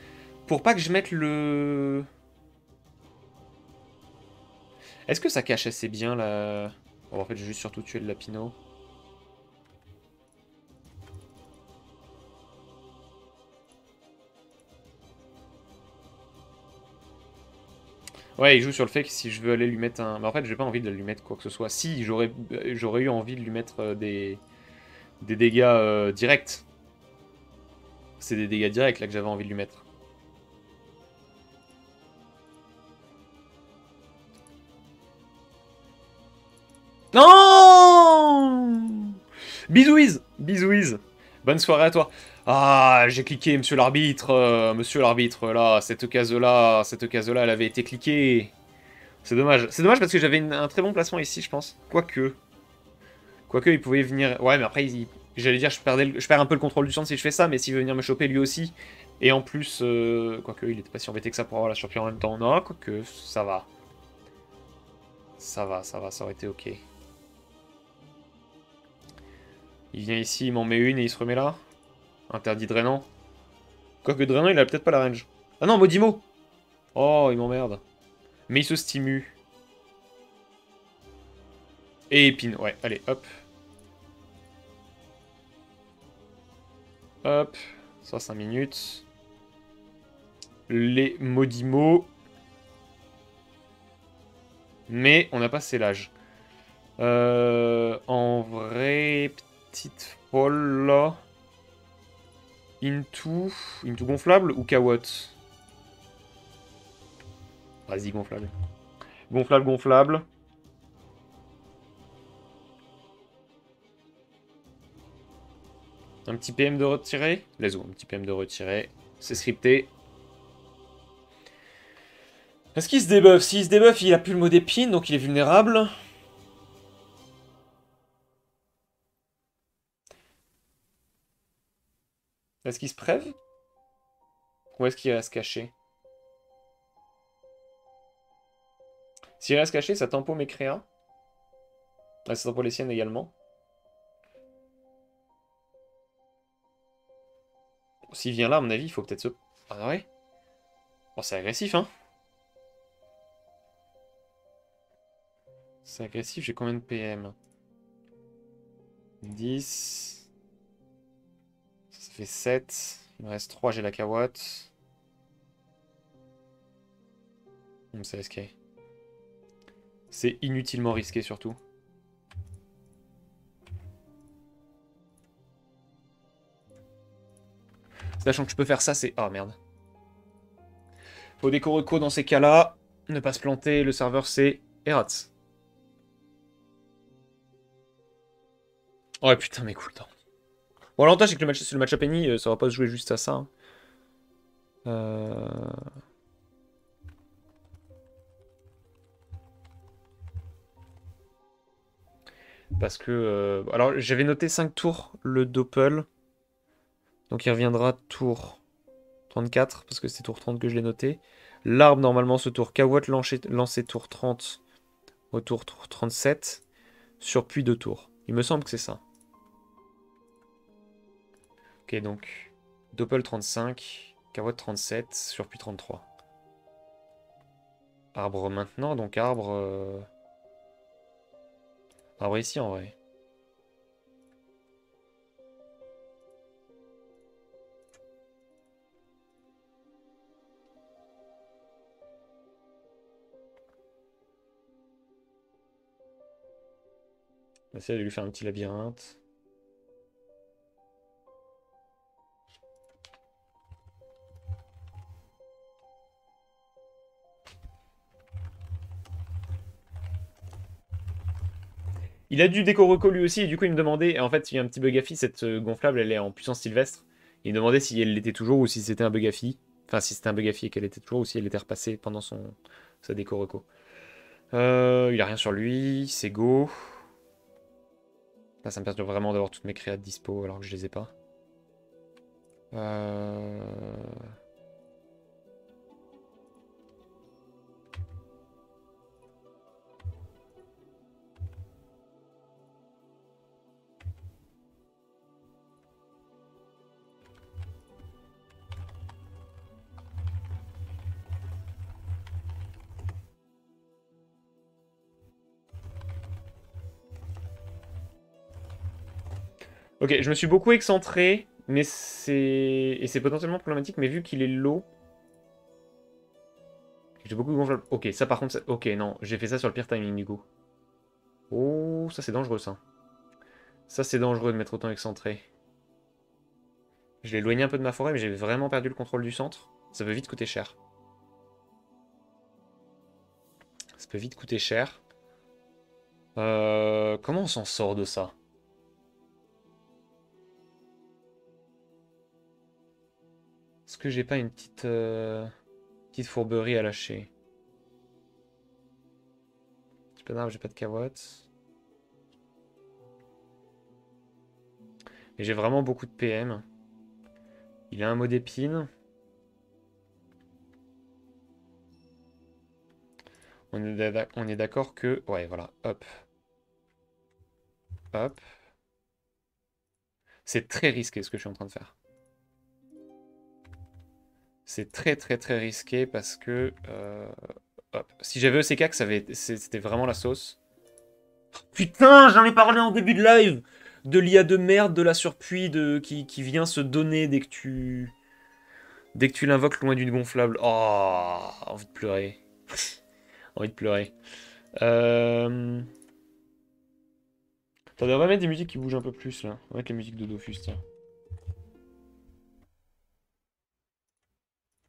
pour pas que je mette le... Est-ce que ça cache assez bien la... Oh, en fait, je vais juste surtout tuer le Lapino. Ouais, il joue sur le fait que si je veux aller lui mettre un... Bah, en fait, j'ai pas envie de lui mettre quoi que ce soit. Si, j'aurais eu envie de lui mettre des dégâts directs. C'est des dégâts directs, là, que j'avais envie de lui mettre. Non! Bisouise! Bisouise! Bonne soirée à toi. Ah, j'ai cliqué, monsieur l'arbitre. Monsieur l'arbitre, là, cette case-là, elle avait été cliquée. C'est dommage. C'est dommage parce que j'avais un très bon placement ici, je pense. Quoique, il pouvait venir... Ouais, mais après, j'allais dire, je perds un peu le contrôle du centre si je fais ça, mais s'il veut venir me choper lui aussi. Et en plus, quoique, il n'était pas si embêté que ça pour avoir la surprise en même temps. Non, quoique, ça va. Ça va, ça aurait été ok. Il vient ici, il m'en met une et il se remet là. Interdit drainant. Quoique drainant, il a peut-être pas la range. Ah non, Modimo! Oh, il m'emmerde. Mais il se stimule. Et épine, ouais, allez, hop. Hop, ça 5 minutes. Les Modimo. Mais on a passé l'âge. En vrai, petite folle là. Into gonflable ou kawatt? Vas-y, gonflable. Gonflable. Un petit PM de retiré. Let's go, un petit PM de retiré. C'est scripté. Est-ce qu'il se débuffe? S'il se débuffe, il a plus le mot d'épine, donc il est vulnérable. Est-ce qu'il se préve? Ou est-ce qu'il reste caché? S'il reste caché, ça tempo mes créas. Ah, ça tempo les siennes également. S'il vient là, à mon avis, il faut peut-être se... Ah ouais? Bon, c'est agressif, hein? C'est agressif, j'ai combien de PM? 10... Ça fait 7... Il me reste 3, j'ai la cahuate... C'est risqué. C'est inutilement risqué, surtout. Sachant que je peux faire ça, c'est... Oh merde. Faut des recos dans ces cas-là. Ne pas se planter, le serveur c'est... Erats. Oh putain, mais cool, temps. Bon, l'avantage c'est que le match à Eni, ça va pas se jouer juste à ça. Hein. Parce que... Alors, j'avais noté 5 tours le Doppel. Donc il reviendra tour 34, parce que c'est tour 30 que je l'ai noté. L'arbre, normalement, ce tour. Kawatt lancé tour 30 au tour 37, sur puis 2 tours. Il me semble que c'est ça. Ok, donc, Doppel 35, Kawatt 37, sur puis 33. Arbre maintenant, donc arbre... Arbre ici, en vrai. On va essayer de lui faire un petit labyrinthe. Il a du déco reco lui aussi, et du coup il me demandait, en fait il y a un petit bug à fi, cette gonflable elle est en puissance sylvestre, il me demandait si elle l'était toujours ou si c'était un bug à fi. Enfin, si c'était un bug à fille et qu'elle était toujours, ou si elle était repassée pendant sa déco reco. Il a rien sur lui, c'est go. Là, ça me perturbe vraiment d'avoir toutes mes créas de dispo alors que je les ai pas. Ok, je me suis beaucoup excentré, mais c'est potentiellement problématique, mais vu qu'il est low, j'ai beaucoup gonflé. Ok, ça par contre, ça... ok, non, j'ai fait ça sur le pire timing du coup. Oh, ça c'est dangereux ça. Ça c'est dangereux de m'être autant excentré. Je l'ai éloigné un peu de ma forêt, mais j'ai vraiment perdu le contrôle du centre. Ça peut vite coûter cher. Ça peut vite coûter cher. Comment on s'en sort de ça ? Est-ce que j'ai pas une petite, petite fourberie à lâcher? J'ai pas d'arbre, j'ai pas de cavotte. Et j'ai vraiment beaucoup de PM. Il a un mot d'épine. On est d'accord que... Ouais, voilà, hop. Hop. C'est très risqué ce que je suis en train de faire. C'est très risqué parce que... hop. Si j'avais ECK, c'était vraiment la sauce. Putain, j'en ai parlé en début de live. De l'IA de merde, de la surpuis, qui vient se donner dès que tu... l'invoques loin d'une gonflable. Oh, envie de pleurer. Envie de pleurer. Attendez, on va mettre des musiques qui bougent un peu plus, là. On va mettre les musiques de Dofus, tiens.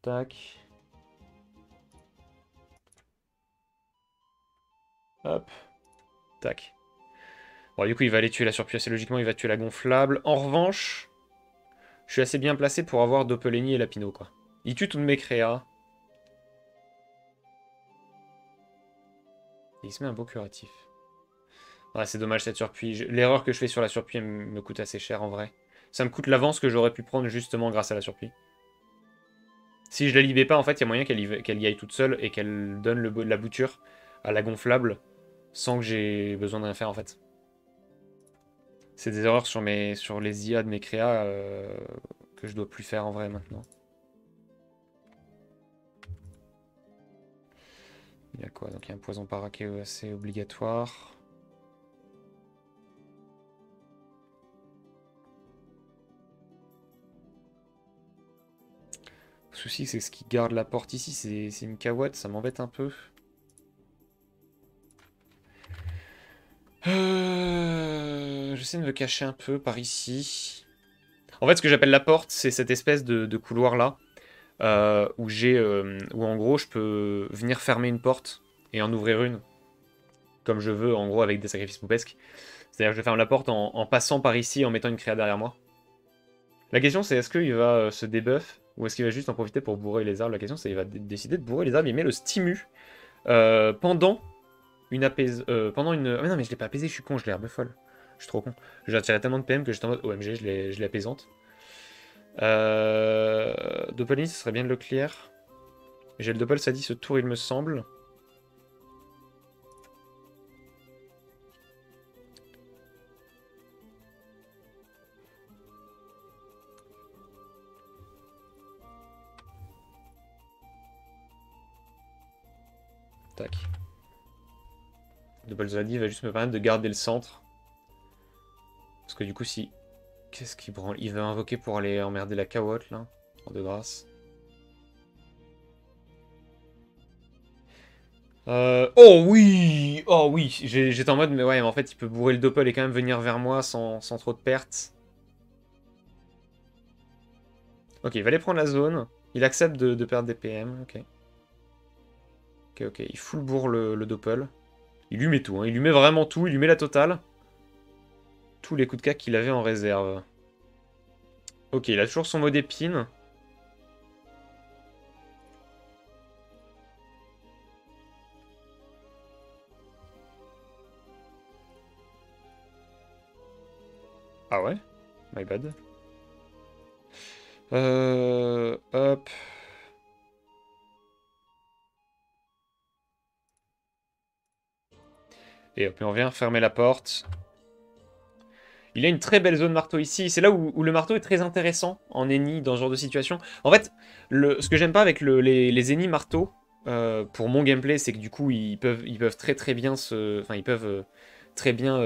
Tac. Hop. Tac. Bon, du coup, il va aller tuer la surpuis assez logiquement, il va tuer la gonflable. En revanche, je suis assez bien placé pour avoir Dopeleni et Lapino, quoi. Il tue toutes mes créas. Et il se met un beau curatif. Ouais, c'est dommage cette surpuis. L'erreur que je fais sur la surpuis me coûte assez cher, en vrai. Ça me coûte l'avance que j'aurais pu prendre, justement, grâce à la surpuis. Si je la libère pas, en fait, il y a moyen qu'elle y aille toute seule et qu'elle donne la bouture à la gonflable sans que j'ai besoin de rien faire, en fait. C'est des erreurs sur les IA de mes créas que je dois plus faire en vrai, maintenant. Il y a quoi? Donc, il y a un poison para qui est assez obligatoire. Le souci, c'est ce qui garde la porte ici, c'est une cahuète, ça m'embête un peu. J'essaie de me cacher un peu par ici. En fait, ce que j'appelle la porte, c'est cette espèce de couloir là, où en gros je peux venir fermer une porte et en ouvrir une, comme je veux, en gros avec des sacrifices poupesques. C'est-à-dire que je ferme la porte en passant par ici, en mettant une créa derrière moi. La question, c'est est-ce qu'il va se débuff? Ou est-ce qu'il va juste en profiter pour bourrer les arbres? La question, c'est qu'il va décider de bourrer les arbres. Il met le stimu pendant une apaise... Mais non, mais je l'ai pas apaisé, je suis con, je l'ai herbe folle. Je suis trop con. J'ai attiré tellement de PM que j'étais en mode OMG, je l'ai apaisante. Dopeleni, ce serait bien de le clear. J'ai le Dopel, ça dit ce tour, il me semble. Tac. Double Zadi va juste me permettre de garder le centre. Parce que du coup, si... Qu'est-ce qu'il branle? Il va invoquer pour aller emmerder la cahotte, là. En de grâce. Oh oui! Oh oui! J'étais en mode, mais ouais, mais en fait, il peut bourrer le Doppel et quand même venir vers moi sans trop de pertes. Ok, il va aller prendre la zone. Il accepte de perdre des PM. Ok. Ok, il full bourre le Doppel. Il lui met tout, hein. Il lui met vraiment tout, il lui met la totale. Tous les coups de cac qu'il avait en réserve. Ok, il a toujours son mot d'épine. Ah ouais? My bad. Hop. Et hop, on vient fermer la porte. Il y a une très belle zone marteau ici. C'est là où le marteau est très intéressant en Eni, dans ce genre de situation. En fait, ce que j'aime pas avec les Eni marteaux, pour mon gameplay, c'est que du coup, ils peuvent très bien se... Enfin, ils peuvent très bien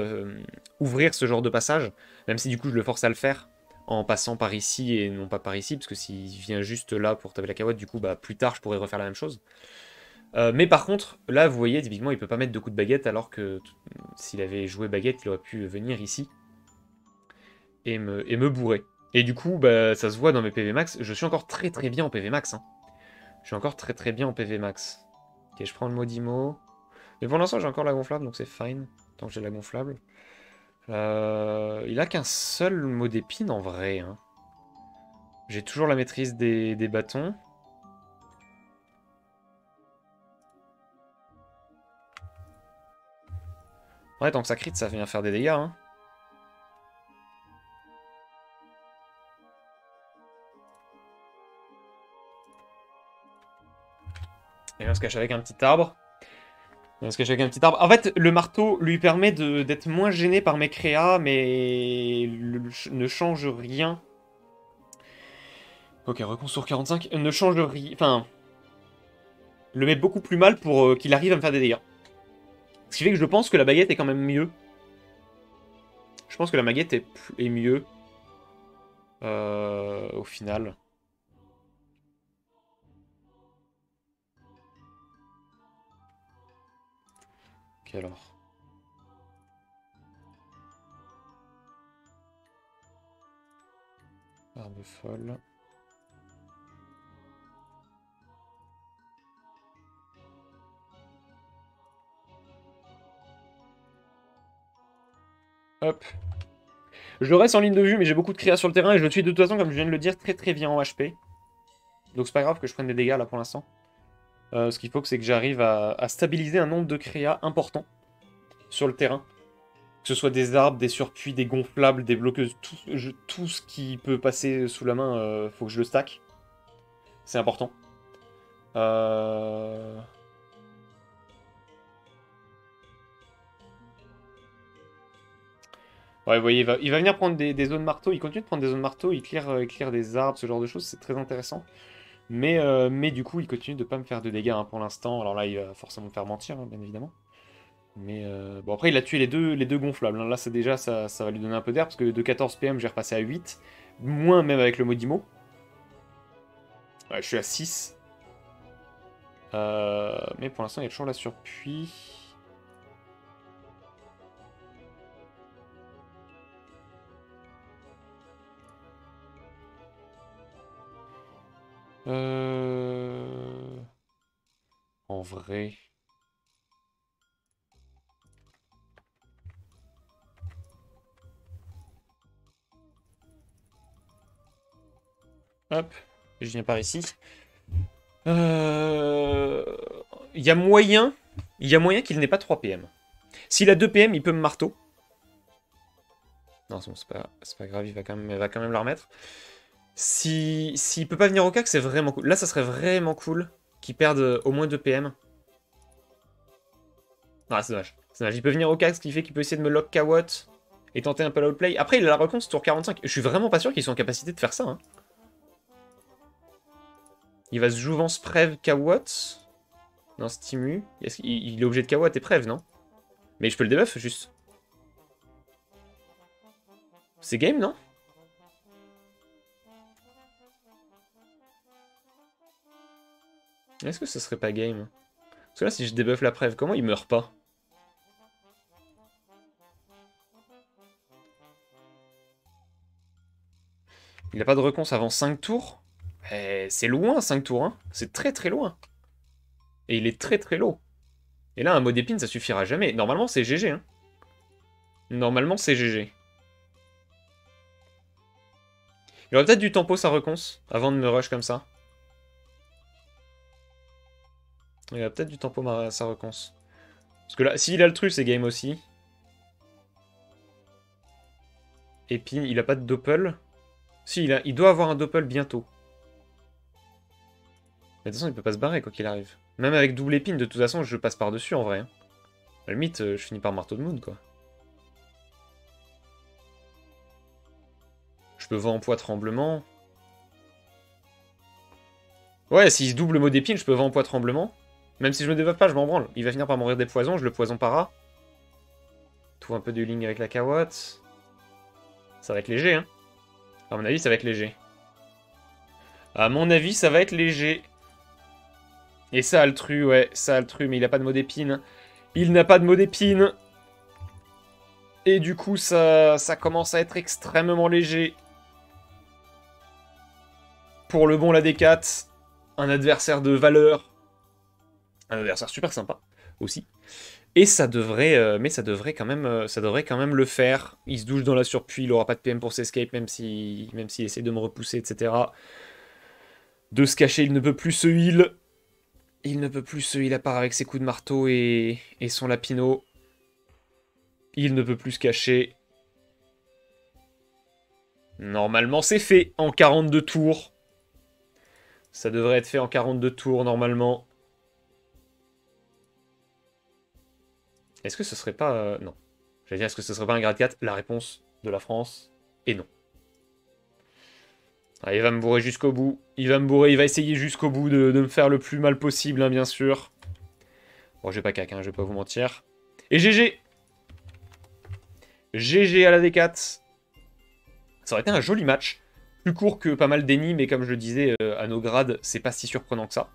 ouvrir ce genre de passage. Même si du coup, je le force à le faire en passant par ici et non pas par ici. Parce que s'il vient juste là pour taper la cacahuète, du coup, bah, plus tard, je pourrais refaire la même chose. Mais par contre, là, vous voyez, typiquement, il peut pas mettre de coups de baguette. Alors que s'il avait joué baguette, il aurait pu venir ici. Et me bourrer. Et du coup, bah, ça se voit dans mes PV max. Je suis encore très bien en PV max. Hein. Je suis encore très bien en PV max. Ok, je prends le maudit mot. Mais pour l'instant, j'ai encore la gonflable, donc c'est fine. Tant que j'ai la gonflable. Il a qu'un seul mot d'épine en vrai. Hein. J'ai toujours la maîtrise des bâtons. Ouais, tant que ça crit, ça vient faire des dégâts. Hein. Et on se cache avec un petit arbre. En fait, le marteau lui permet d'être moins gêné par mes créas, mais ne change rien. Ok, recon sur 45. Ne change rien. Enfin, le met beaucoup plus mal pour qu'il arrive à me faire des dégâts. Ce qui fait que je pense que la baguette est quand même mieux. Je pense que la baguette est mieux. Au final. Alors, arme folle. Hop. Je reste en ligne de vue, mais j'ai beaucoup de créa sur le terrain et je le tue de toute façon, comme je viens de le dire, très bien en HP. Donc c'est pas grave que je prenne des dégâts là pour l'instant. Ce qu'il faut, c'est que j'arrive à stabiliser un nombre de créas important sur le terrain. Que ce soit des arbres, des surpuis, des gonflables, des bloqueuses, tout ce qui peut passer sous la main, faut que je le stack. C'est important. Ouais, vous voyez, il va venir prendre des zones marteaux. Il continue de prendre des zones marteaux, il clear des arbres, ce genre de choses, c'est très intéressant. Mais du coup, il continue de ne pas me faire de dégâts hein, pour l'instant. Alors là, il va forcément me faire mentir, hein, bien évidemment. Mais bon, après, il a tué les deux gonflables. Hein. Là, c'est déjà, ça va lui donner un peu d'air, parce que de 14 PM, j'ai repassé à 8. Moins même avec le Modimo. Ouais, je suis à 6. Mais pour l'instant, il y a toujours la surpuis. En vrai. Hop, je viens par ici. Il y a moyen qu'il n'ait pas 3 PM. S'il a 2 PM, il peut me marteau. Non, c'est pas grave, il va quand même la remettre. S'il peut pas venir au cac, c'est vraiment cool. Là, ça serait vraiment cool qu'il perde au moins 2 PM. Ah, c'est dommage. Il peut venir au cac, ce qui fait qu'il peut essayer de me lock KO et tenter un peu l'outplay. Après, il a la reconce tour 45. Je suis vraiment pas sûr qu'ils soient en capacité de faire ça. Hein. Il va se jouvence Prev KO. Non, Stimu. Il est obligé de KO et Prev, non? Mais je peux le debuff, juste. C'est game, non? Est-ce que ce serait pas game? Parce que là, si je débuffe la preuve, comment il meurt pas? Il a pas de réponse avant 5 tours? C'est loin, 5 tours, hein. C'est très loin. Et il est très low. Et là, un mot d'épine, ça suffira jamais. Normalement, c'est GG, hein. Normalement, c'est GG. Il aurait peut-être du tempo, sa réponse, avant de me rush comme ça. Il a peut-être du tempo à sa reconce. Parce que là, s'il a le truc, c'est game aussi. Épine, il a pas de doppel. Si, il doit avoir un doppel bientôt. Mais de toute façon, il peut pas se barrer, quoi qu'il arrive. Même avec double épine, de toute façon, je passe par-dessus, en vrai. À la limite, je finis par marteau de moon, quoi. Je peux vent en poids tremblement. Ouais, s'il se double mot d'épine, je peux vent en poids tremblement. Même si je me développe pas, je m'en branle. Il va finir par mourir des poisons, je le poison par A. Trouve un peu de ligne avec la carotte. Ça va être léger, hein. À mon avis, ça va être léger. À mon avis, ça va être léger. Et ça, Altru, ouais, ça, Altru, mais il n'a pas de mot d'épine. Il n'a pas de mot d'épine. Et du coup, ça commence à être extrêmement léger. Pour le bon, la D4. Un adversaire de valeur. Un adversaire super sympa, aussi. Et ça devrait, mais ça devrait quand même le faire. Il se douche dans la surpuis, il n'aura pas de PM pour s'escape, même s'il essaie de me repousser, etc. De se cacher, il ne peut plus se heal. Il ne peut plus se heal à part avec ses coups de marteau et son lapino. Il ne peut plus se cacher. Normalement, c'est fait en 42 tours. Ça devrait être fait en 42 tours, normalement. Est-ce que ce serait pas... non. J'allais dire, est-ce que ce serait pas un grade 4? La réponse de la France est non. Ah, il va me bourrer jusqu'au bout. Il va me bourrer, il va essayer jusqu'au bout de me faire le plus mal possible, hein, bien sûr. Bon, j'ai pas cac, hein, je vais pas vous mentir. Et GG! GG à la D4. Ça aurait été un joli match. Plus court que pas mal d'Eni, mais comme je le disais, à nos grades, c'est pas si surprenant que ça.